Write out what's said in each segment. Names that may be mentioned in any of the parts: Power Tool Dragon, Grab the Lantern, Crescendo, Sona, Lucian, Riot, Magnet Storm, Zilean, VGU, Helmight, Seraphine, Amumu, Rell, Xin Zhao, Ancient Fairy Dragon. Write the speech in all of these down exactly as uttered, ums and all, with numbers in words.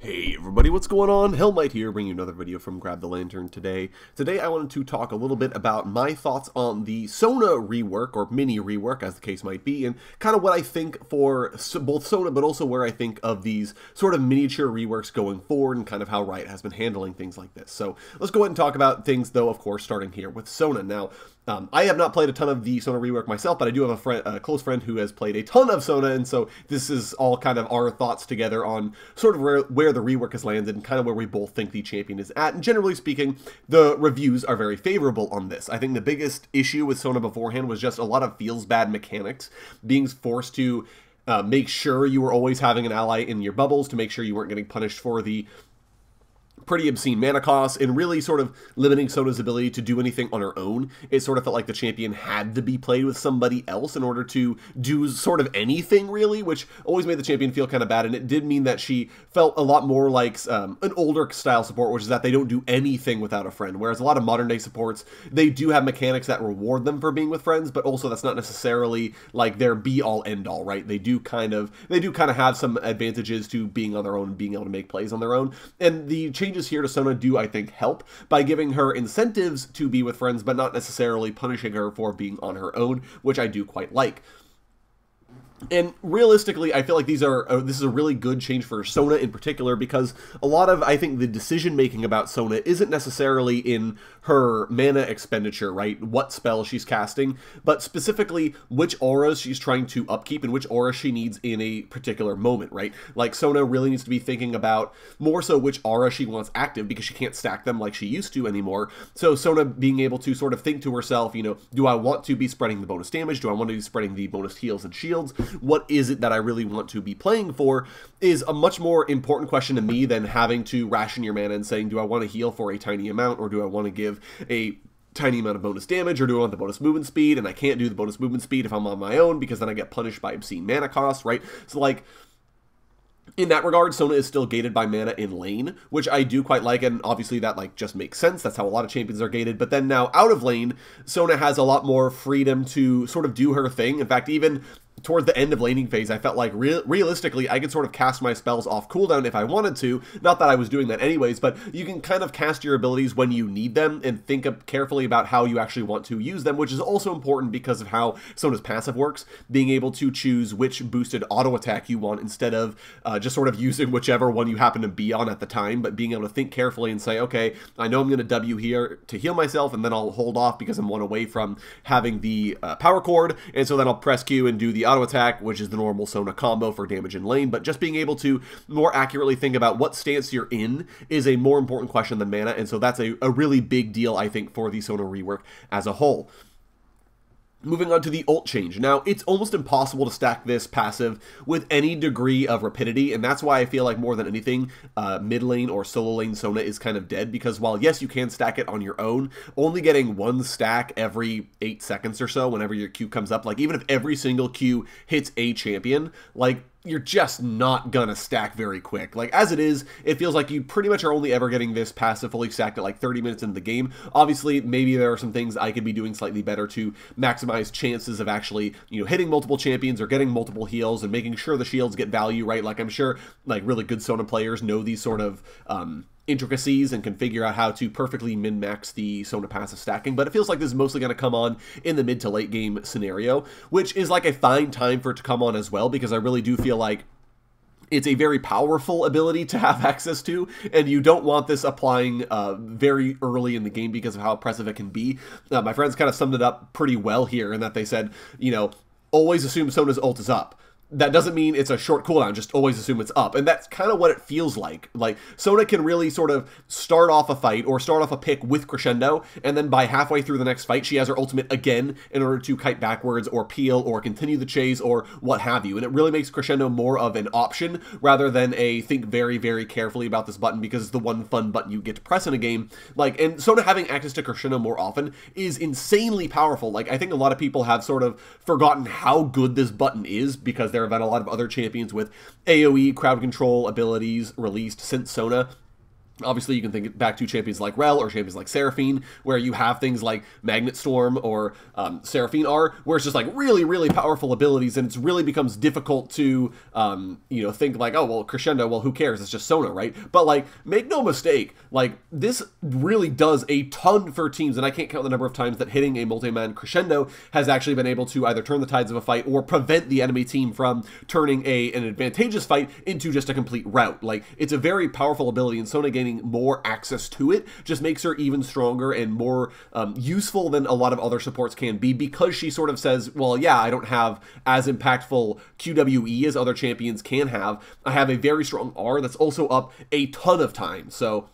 Hey everybody, what's going on? Helmight here, bringing you another video from Grab the Lantern today. Today I wanted to talk a little bit about my thoughts on the Sona rework, or mini rework as the case might be, and kind of what I think for both Sona, but also where I think of these sort of miniature reworks going forward and kind of how Riot has been handling things like this. So let's go ahead and talk about things, though, of course, starting here with Sona. Now, um, I have not played a ton of the Sona rework myself, but I do have a, friend, a close friend who has played a ton of Sona, and so this is all kind of our thoughts together on sort of where, where the rework has landed and kind of where we both think the champion is at. And generally speaking, the reviews are very favorable on this. I think the biggest issue with Sona beforehand was just a lot of feels bad mechanics, being forced to uh, make sure you were always having an ally in your bubbles to make sure you weren't getting punished for the pretty obscene mana costs, and really sort of limiting Sona's ability to do anything on her own. It sort of felt like the champion had to be played with somebody else in order to do sort of anything, really, which always made the champion feel kind of bad, and it did mean that she felt a lot more like um, an older style support, which is that they don't do anything without a friend, whereas a lot of modern-day supports, they do have mechanics that reward them for being with friends, but also that's not necessarily like their be-all, end-all, right? They do kind of they do kind of have some advantages to being on their own and being able to make plays on their own, and the change changes here to Sona do, I think, help by giving her incentives to be with friends, but not necessarily punishing her for being on her own, which I do quite like. And realistically, I feel like these are uh, this is a really good change for Sona in particular, because a lot of, I think, the decision-making about Sona isn't necessarily in her mana expenditure, right? What spell she's casting, but specifically which auras she's trying to upkeep and which auras she needs in a particular moment, right? Like, Sona really needs to be thinking about more so which aura she wants active, because she can't stack them like she used to anymore. So Sona being able to sort of think to herself, you know, do I want to be spreading the bonus damage? Do I want to be spreading the bonus heals and shields? What is it that I really want to be playing for is a much more important question to me than having to ration your mana and saying, do I want to heal for a tiny amount, or do I want to give a tiny amount of bonus damage, or do I want the bonus movement speed? And I can't do the bonus movement speed if I'm on my own, because then I get punished by obscene mana costs, right? So, like, in that regard, Sona is still gated by mana in lane, which I do quite like, and obviously that, like, just makes sense. That's how a lot of champions are gated. But then now, out of lane, Sona has a lot more freedom to sort of do her thing. In fact, even towards the end of laning phase, I felt like re realistically I could sort of cast my spells off cooldown if I wanted to. Not that I was doing that anyways, but you can kind of cast your abilities when you need them and think up carefully about how you actually want to use them, which is also important because of how Sona's passive works, being able to choose which boosted auto attack you want instead of uh, just sort of using whichever one you happen to be on at the time, but being able to think carefully and say, okay, I know I'm going to W here to heal myself, and then I'll hold off because I'm one away from having the uh, power cord, and so then I'll press Q and do the auto attack, which is the normal Sona combo for damage in lane. But just being able to more accurately think about what stance you're in is a more important question than mana, and so that's a, a really big deal, I think, for the Sona rework as a whole. Moving on to the ult change. Now, it's almost impossible to stack this passive with any degree of rapidity, and that's why I feel like more than anything, uh, mid lane or solo lane Sona is kind of dead, because while, yes, you can stack it on your own, only getting one stack every eight seconds or so whenever your Q comes up, like, even if every single Q hits a champion, like, you're just not gonna stack very quick. Like, as it is, it feels like you pretty much are only ever getting this passive fully stacked at like thirty minutes into the game. Obviously, maybe there are some things I could be doing slightly better to maximize chances of actually, you know, hitting multiple champions or getting multiple heals and making sure the shields get value, right? Like, I'm sure, like, really good Sona players know these sort of um, intricacies and can figure out how to perfectly min-max the Sona passive stacking, but it feels like this is mostly going to come on in the mid to late game scenario, which is like a fine time for it to come on as well, because I really do feel like it's a very powerful ability to have access to, and you don't want this applying uh, very early in the game because of how oppressive it can be. Uh, my friends kind of summed it up pretty well here in that they said, you know, always assume Sona's ult is up. That doesn't mean it's a short cooldown, just always assume it's up. And that's kind of what it feels like. Like, Sona can really sort of start off a fight or start off a pick with Crescendo, and then by halfway through the next fight, she has her ultimate again in order to kite backwards or peel or continue the chase or what have you. And it really makes Crescendo more of an option rather than a think very, very carefully about this button because it's the one fun button you get to press in a game. Like, and Sona having access to Crescendo more often is insanely powerful. Like, I think a lot of people have sort of forgotten how good this button is because they're There have been a lot of other champions with A O E, crowd control abilities released since Sona. Obviously, you can think back to champions like Rell or champions like Seraphine, where you have things like Magnet Storm or um, Seraphine R, where it's just like really, really powerful abilities, and it really becomes difficult to, um, you know, think like, oh, well, Crescendo, well, who cares? It's just Sona, right? But, like, make no mistake, like, this really does a ton for teams, and I can't count the number of times that hitting a multi-man Crescendo has actually been able to either turn the tides of a fight or prevent the enemy team from turning a an advantageous fight into just a complete rout. Like, it's a very powerful ability, and Sona gaining more access to it just makes her even stronger and more um, useful than a lot of other supports can be, because she sort of says, well, yeah, I don't have as impactful Q W E as other champions can have. I have a very strong R that's also up a ton of time. So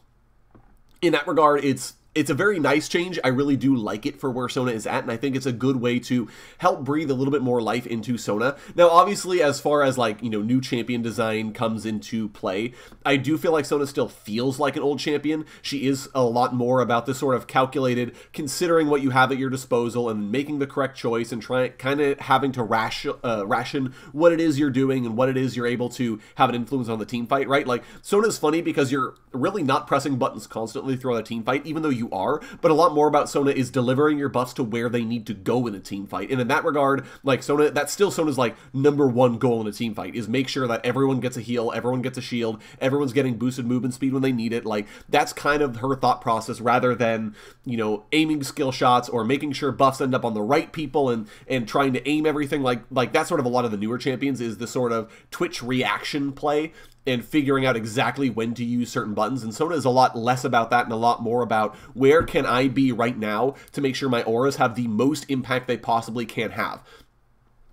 in that regard, it's It's a very nice change. I really do like it for where Sona is at, and I think it's a good way to help breathe a little bit more life into Sona. Now, obviously, as far as, like, you know, new champion design comes into play, I do feel like Sona still feels like an old champion. She is a lot more about this sort of calculated, considering what you have at your disposal and making the correct choice and trying, kind of having to ration, uh, ration what it is you're doing and what it is you're able to have an influence on the team fight, right? Like, Sona's funny because you're really not pressing buttons constantly throughout a team fight, even though you are, but a lot more about Sona is delivering your buffs to where they need to go in a team fight. And in that regard, like, Sona, that's still Sona's, like, number one goal in a team fight, is make sure that everyone gets a heal, everyone gets a shield, everyone's getting boosted movement speed when they need it. Like, that's kind of her thought process, rather than, you know, aiming skill shots or making sure buffs end up on the right people and and trying to aim everything. Like, like that's sort of a lot of the newer champions, is the sort of twitch reaction play and figuring out exactly when to use certain buttons. And Sona is a lot less about that and a lot more about, where can I be right now to make sure my auras have the most impact they possibly can have?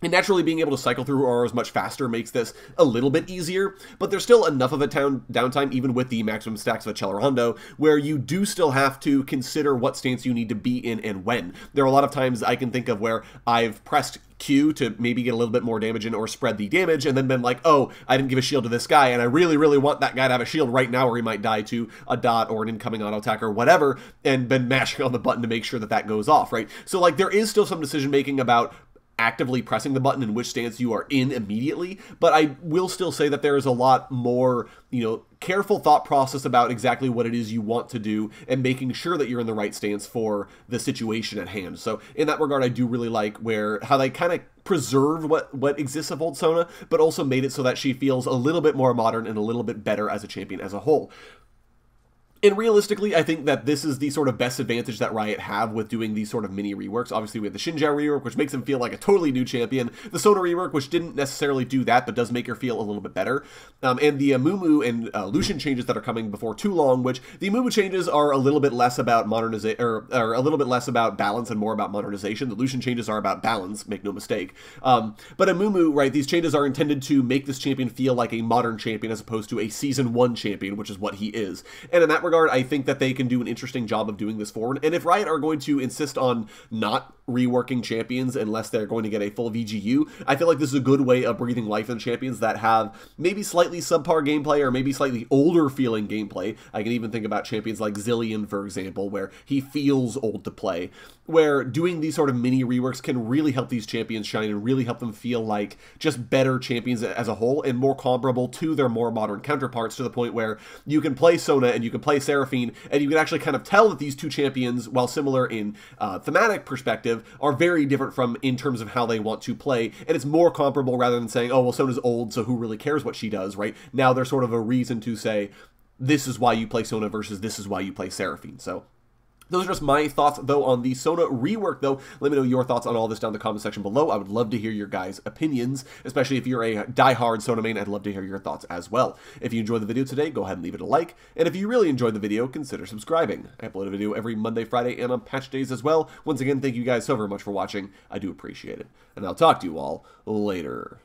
And naturally, being able to cycle through auras much faster makes this a little bit easier, but there's still enough of a down downtime, even with the maximum stacks of a Celerondo, where you do still have to consider what stance you need to be in and when. There are a lot of times I can think of where I've pressed Q to maybe get a little bit more damage in or spread the damage, and then been like, oh, I didn't give a shield to this guy, and I really, really want that guy to have a shield right now, or he might die to a dot or an incoming auto attack or whatever, and been mashing on the button to make sure that that goes off, right? So, like, there is still some decision-making about actively pressing the button in which stance you are in immediately, but I will still say that there is a lot more, you know, careful thought process about exactly what it is you want to do and making sure that you're in the right stance for the situation at hand. So in that regard, I do really like where, how they kind of preserved what, what exists of old Sona, but also made it so that she feels a little bit more modern and a little bit better as a champion as a whole. And realistically, I think that this is the sort of best advantage that Riot have with doing these sort of mini reworks. Obviously, we have the Xin Zhao rework, which makes him feel like a totally new champion. The Sona rework, which didn't necessarily do that, but does make her feel a little bit better. Um, and the Amumu and uh, Lucian changes that are coming before too long, which the Amumu changes are a little bit less about modernization, or, or a little bit less about balance and more about modernization. The Lucian changes are about balance, make no mistake. Um, but Amumu, right, these changes are intended to make this champion feel like a modern champion as opposed to a season one champion, which is what he is. And in that regard, I think that they can do an interesting job of doing this forward. And if Riot are going to insist on not reworking champions unless they're going to get a full V G U, I feel like this is a good way of breathing life in champions that have maybe slightly subpar gameplay or maybe slightly older feeling gameplay. I can even think about champions like Zilean, for example, where he feels old to play, where doing these sort of mini reworks can really help these champions shine and really help them feel like just better champions as a whole and more comparable to their more modern counterparts, to the point where you can play Sona and you can play Seraphine and you can actually kind of tell that these two champions, while similar in uh, thematic perspective, are very different from in terms of how they want to play, and it's more comparable rather than saying, oh, well, Sona's old, so who really cares what she does, right? Now there's sort of a reason to say, this is why you play Sona versus this is why you play Seraphine. So those are just my thoughts, though, on the Sona rework, though. Let me know your thoughts on all this down in the comment section below. I would love to hear your guys' opinions, especially if you're a diehard Sona main. I'd love to hear your thoughts as well. If you enjoyed the video today, go ahead and leave it a like. And if you really enjoyed the video, consider subscribing. I upload a video every Monday, Friday, and on patch days as well. Once again, thank you guys so very much for watching. I do appreciate it. And I'll talk to you all later.